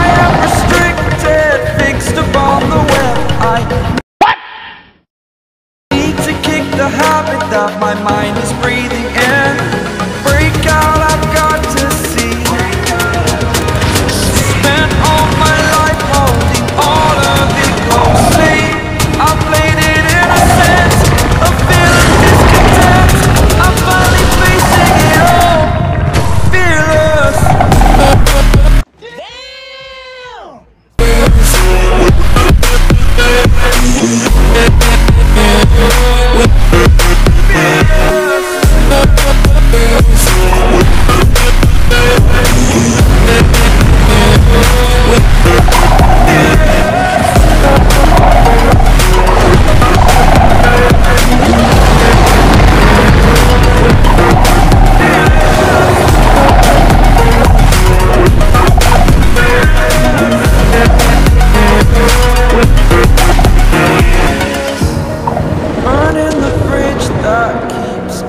I am restricted, fixed upon the web. What? Need to kick the habit that my mind is breathing in. Break out, I've got to see. Spent all my life holding all of it closely. I played it in a sense of feeling discontent. I'm finally facing it all, fearless.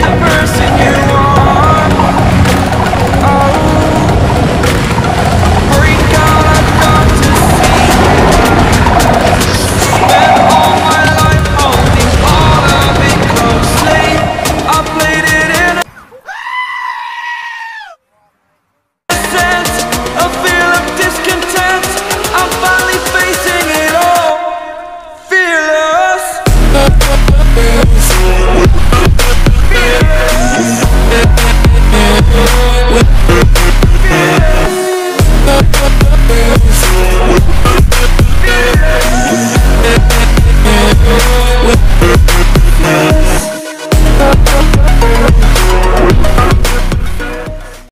the person you are.